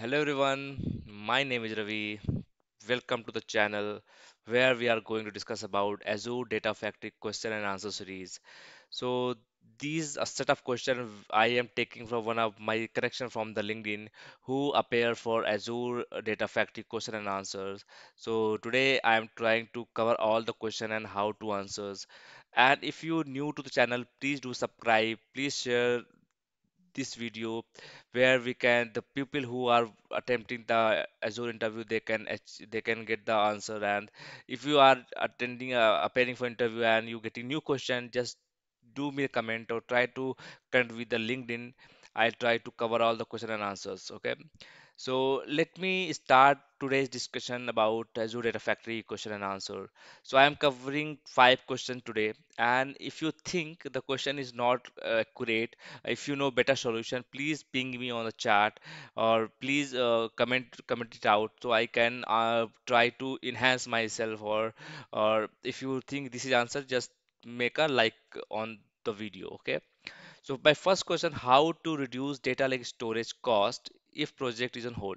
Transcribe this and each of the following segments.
Hello everyone, my name is Ravi. Welcome to the channel where we are going to discuss about Azure Data Factory question and answer series. So these are set of questions I am taking from one of my correction from the LinkedIn who appear for Azure Data Factory question and answers. So today I am trying to cover all the question and how to answers. And if you're new to the channel, please do subscribe, please share this video where we can the people who are attempting the Azure interview, they can get the answer. And if you are attending appearing for interview and you getting new question, just do me a comment or try to connect with the LinkedIn. I'll try to cover all the question and answers. Okay, so let me start today's discussion about Azure Data Factory question and answer. So I am covering 5 questions today, and if you think the question is not accurate, if you know better solution, please ping me on the chat or please comment it out so I can try to enhance myself. Or if you think this is answer, just make a like on the video. Okay, so my first question: how to reduce data lake storage cost if project is on hold?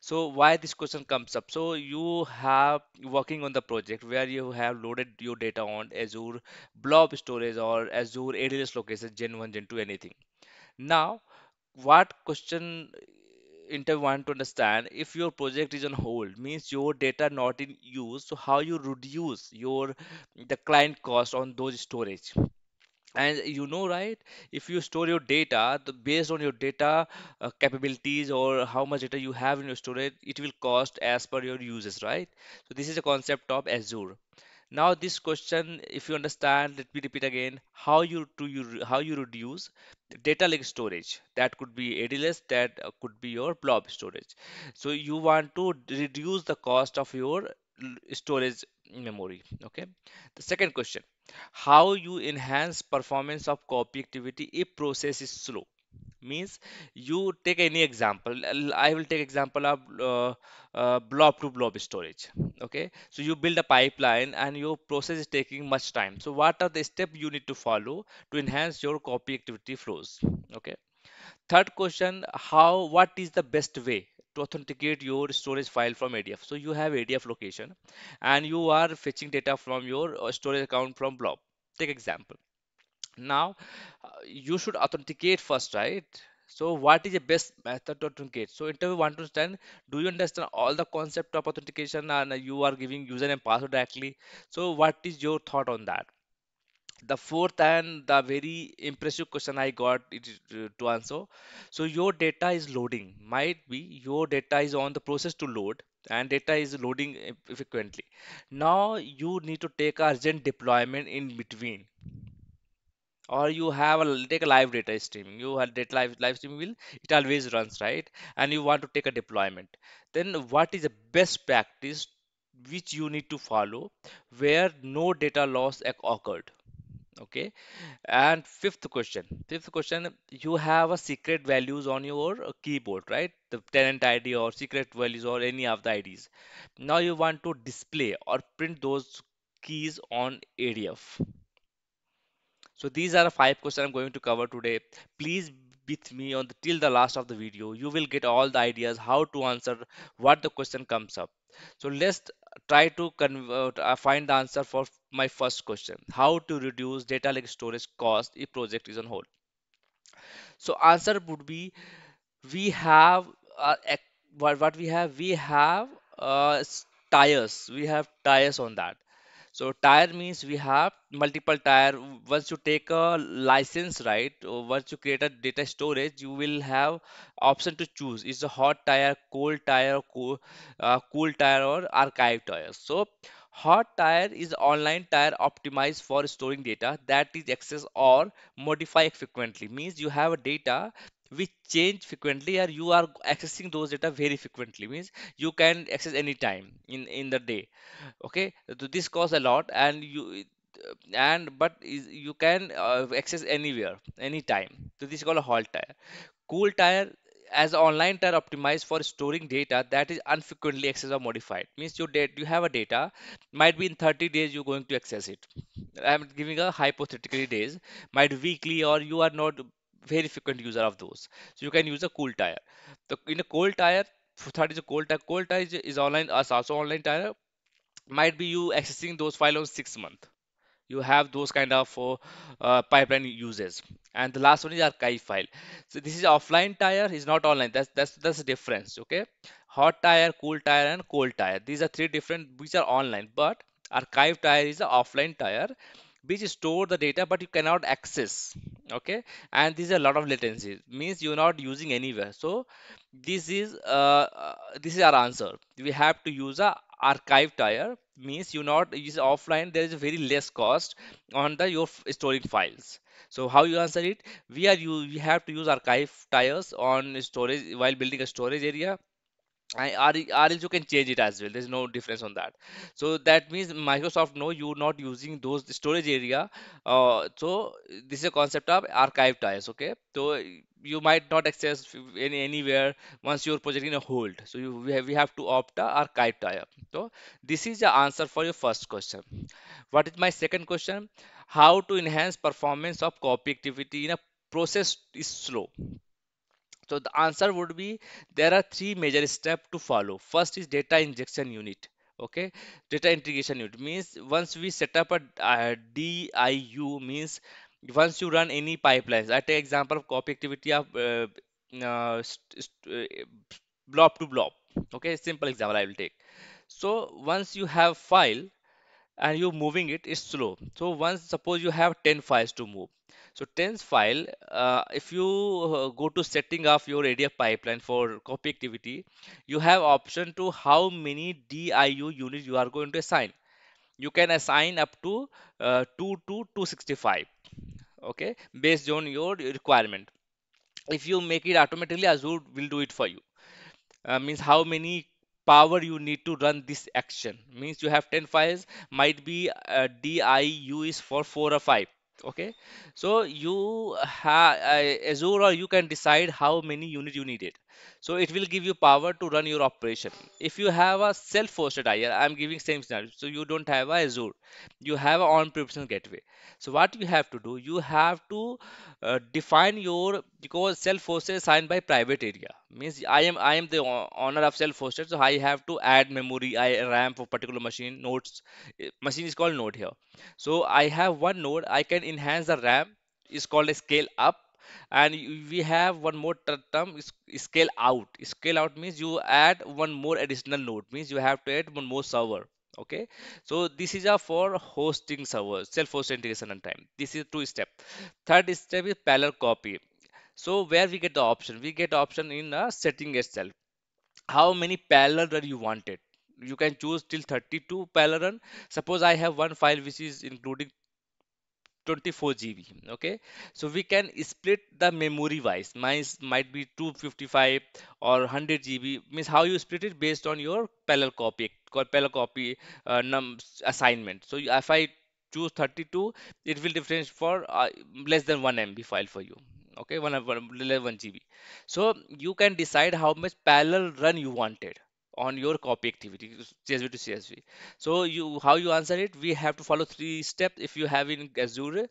So why this question comes up? So you have working on the project where you have loaded your data on Azure blob storage or Azure ADLS location Gen 1, Gen 2, anything. Now what question interview want to understand? If your project is on hold, means your data not in use, so how you reduce the client cost on those storage? And you know, right, if you store your data, based on your data capabilities or how much data you have in your storage, it will cost as per your uses, right? So this is the concept of Azure. Now this question, if you understand, let me repeat again, how you reduce data lake storage. That could be ADLS, that could be your blob storage. So you want to reduce the cost of your storage memory. Okay, the second question: how you enhance performance of copy activity if process is slow? Means you take any example. I will take example of blob to blob storage. Okay, so you build a pipeline and your process is taking much time. So what are the steps you need to follow to enhance your copy activity flows? Okay, third question: what is the best way to authenticate your storage file from ADF? So you have ADF location and you are fetching data from your storage account from blob, take example. Now you should authenticate first, right? So what is the best method to authenticate? So interview want to understand, do you understand all the concept of authentication? And you are giving username and password directly, so what is your thought on that? The fourth and the very impressive question I got to answer. So your data is loading, might be your data is on the process to load and data is loading frequently. Now you need to take urgent deployment in between, or you have take a live data stream. You have data live stream will, it always runs, right? And you want to take a deployment. Then what is the best practice which you need to follow where no data loss occurred? Okay, and fifth question, you have a secret values on your keyboard, right? The tenant ID or secret values or any of the IDs. Now you want to display or print those keys on ADF. So these are the 5 questions I'm going to cover today. Please with me on till the last of the video. You will get all the ideas how to answer what the question comes up. So let's try to find the answer for my first question: how to reduce data lake storage cost if project is on hold. So answer would be, we have tiers. We have tiers on that. So tier means we have multiple tier. Once you take a license, right, or once you create a data storage, you will have option to choose. It's a hot tier, cold tier, cool tier or archive tier. So hot tier is online tier optimized for storing data that is accessed or modified frequently. Means you have a data which change frequently or you are accessing those data very frequently, means you can access any time in the day. Okay, so this costs a lot and you can access anywhere, anytime. So this is called a hot tier. Cool tier as online tier optimized for storing data that is unfrequently accessed or modified. Means you have a data, might be in 30 days you're going to access it. I'm giving a hypothetically days, might weekly, or you are not very frequent user of those, so you can use a cool tier. In a cold tier, third is a cold type. Cold type is online, also online type. Might be you accessing those files on 6 months. You have those kind of pipeline uses. And the last one is archive file. So this is offline tier, is not online. That's the difference. Okay, hot tier, cool tier, and cold tier. These are three different, which are online. But archive tier is the offline tier, which store the data but you cannot access. Okay, and this is a lot of latency, means you're not using anywhere. So this is our answer. We have to use a archive tier, means you not is offline. There is very less cost on the your storing files. So how you answer it? We have to use archive tiers on storage while building a storage area. Or else you can change it as well. There's no difference on that. So that means Microsoft know you're not using those storage area. So this is a concept of archive tiers. Okay, so you might not access anywhere once you're projecting a hold. So we have to opt a archive tier. So this is the answer for your first question. What is my second question? How to enhance performance of copy activity in a process is slow? So the answer would be there are three major steps to follow. First is data injection unit. Okay, data integration unit means once we set up a DIU, means once you run any pipelines. I take example of copy activity of blob to blob. Okay, simple example I will take. So once you have file and you're moving it, is slow. So once suppose you have 10 files to move. So 10 file, if you go to setting up your ADF pipeline for copy activity, you have option to how many DIU units you are going to assign. You can assign up to 2 to 265, okay, based on your requirement. If you make it automatically, Azure will do it for you. Means how many power you need to run this action. Means you have 10 files, might be DIU is for 4 or 5. Okay, so you have Azure, or you can decide how many units you need it. So it will give you power to run your operation. If you have a self-hosted IR, I'm giving same scenario. So you don't have a Azure, you have an on-premises gateway. So what you have to do, you have to define your, because self-hosted is signed by private area. Means I am the owner of self-hosted, so I have to add memory, RAM for particular machine, nodes. Machine is called node here. So I have one node, I can enhance the RAM. It's called a scale up. And we have one more term is scale out. Scale out means you add one more additional node, means you have to add one more server. Okay, so this is a for hosting servers, self-hosted integration and time. This is 2 step. Third step is parallel copy. So where we get the option? We get option in a setting itself. How many parallel run you wanted? You can choose till 32 parallel run. Suppose I have one file which is including 24 GB. Okay, so we can split the memory wise. Mine might be 255 or 100 GB. Means how you split it based on your parallel copy assignment. So if I choose 32, it will differentiate for less than 1 MB file for you. Okay, 1 GB. So you can decide how much parallel run you wanted on your copy activity, CSV to CSV. So you, how you answer it? We have to follow 3 steps. If you have in Azure,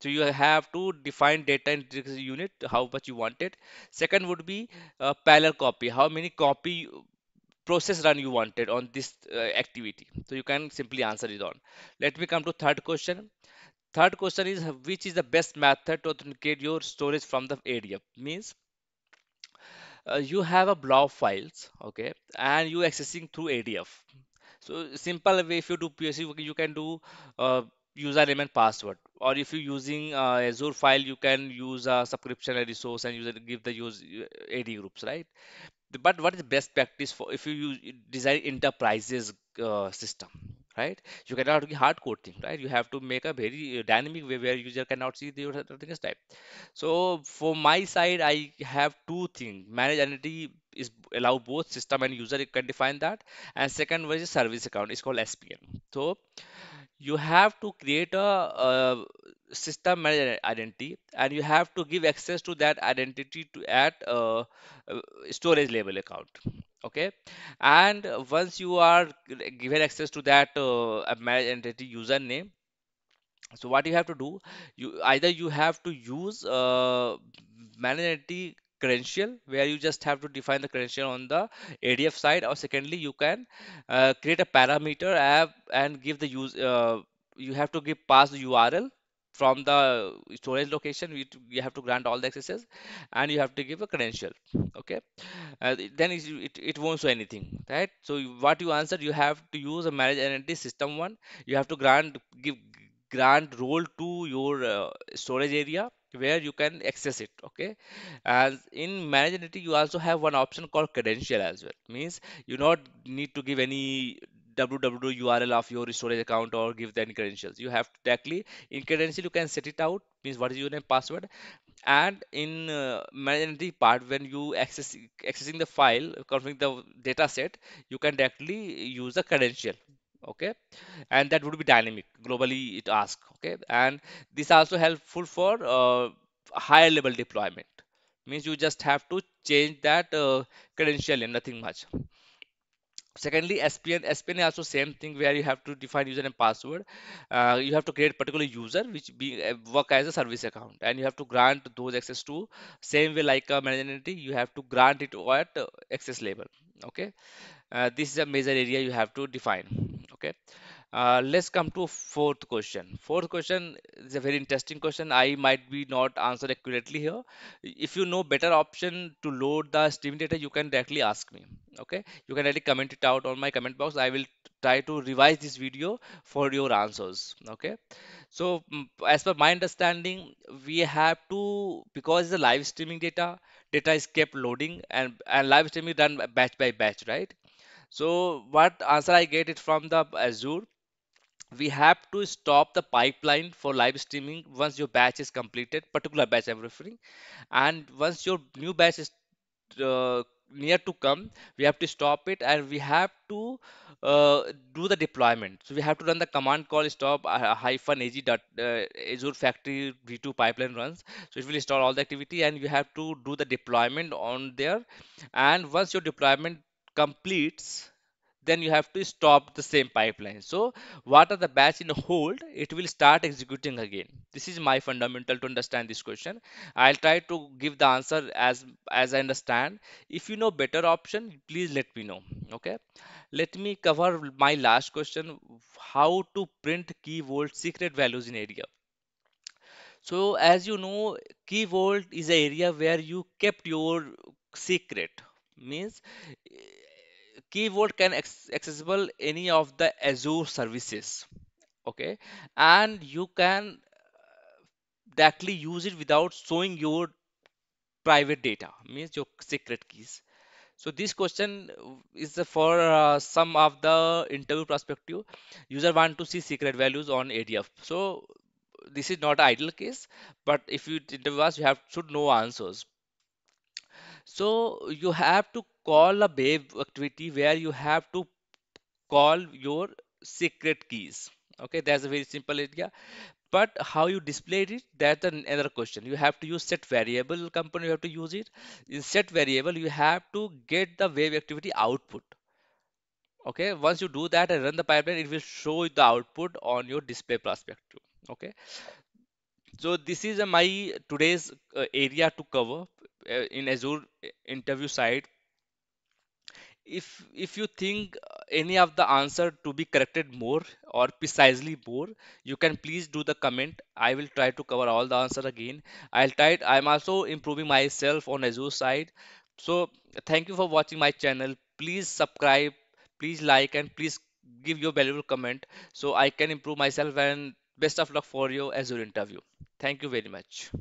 so you have to define data integration unit, how much you want it. Second would be parallel copy. How many copy process run you wanted on this activity? So you can simply answer it on. Let me come to third question. Third question is which is the best method to authenticate your storage from the ADF? Means you have a blob files, okay, and you accessing through ADF. So simple way, if you do PSC, you can do username and password, or if you're using Azure file, you can use a subscription and resource and user give the use AD groups, right? But what is best practice for if you use, design enterprises system? Right, you cannot do hard code thing, right? You have to make a very dynamic way where user cannot see the things type. So for my side, I have 2 things. Manage entity is allow both system and user, you can define that. And second one is service account, it's called SPN. So you have to create a system manager identity, and you have to give access to that identity to add a storage level account. Okay, and once you are given access to that managed entity username, so what you have to do, you either you have to use managed entity credential, where you just have to define the credential on the ADF side, or secondly you can create a parameter app and give the use. You have to give pass the URL from the storage location. You have to grant all the accesses, and you have to give a credential. Okay, then it won't show anything, right? So what you answered, you have to use a manage entity system one. You have to grant role to your storage area where you can access it. Okay, as in manage entity, you also have one option called credential as well. Means you not need to give any www URL of your storage account or give any credentials. You have to directly in credential you can set it out, means what is your name, password, and in manage entity part, when you accessing the file, configuring the data set, you can directly use the credential. Okay, and that would be dynamic globally it asks. Okay, and this also helpful for higher level deployment. Means you just have to change that credential and nothing much. Secondly, SPN is also same thing, where you have to define user and password. You have to create particular user which work as a service account, and you have to grant those access to same way like a managed entity. You have to grant it at access level. Okay, this is a major area you have to define. Okay, let's come to fourth question. Fourth question is a very interesting question. I might be not answered accurately here. If you know better option to load the stream data, you can directly ask me. Okay, you can really comment it out on my comment box. I will try to revise this video for your answers. Okay, so as per my understanding, we have to, because the live streaming data is kept loading, and live streaming is done batch by batch, right? So what answer I get it from the Azure, we have to stop the pipeline for live streaming once your batch is completed, particular batch I'm referring, and once your new batch is near to come, we have to stop it, and we have to do the deployment. So we have to run the command call stop -AG Azure Factory v2 pipeline runs. So it will install all the activity, and you have to do the deployment on there. And once your deployment completes, then you have to stop the same pipeline. So what are the batch in hold? It will start executing again. This is my fundamental to understand this question. I'll try to give the answer as I understand. If you know better option, please let me know. Okay, let me cover my last question, how to print Key Vault secret values in ADF. So as you know, Key Vault is an area where you kept your secret. Means Key Vault can accessible any of the Azure services. Okay, and you can directly use it without showing your private data, means your secret keys. So this question is for some of the interview perspective. User want to see secret values on ADF. So this is not ideal case, but if you interview us, you should know answers. So you have to call a babe activity where you have to call your secret keys. Okay, that's a very simple idea, but how you display it, that's another question. You have to use set variable component. You have to use it in set variable. You have to get the wave activity output. Okay, once you do that and run the pipeline, it will show the output on your display perspective. Okay, so this is my today's area to cover in Azure interview site. If you think any of the answer to be corrected more or precisely more, you can please do the comment. I will try to cover all the answer again. I'm also improving myself on Azure side. So thank you for watching my channel. Please subscribe, please like, and please give your valuable comment so I can improve myself, and best of luck for your Azure interview. Thank you very much.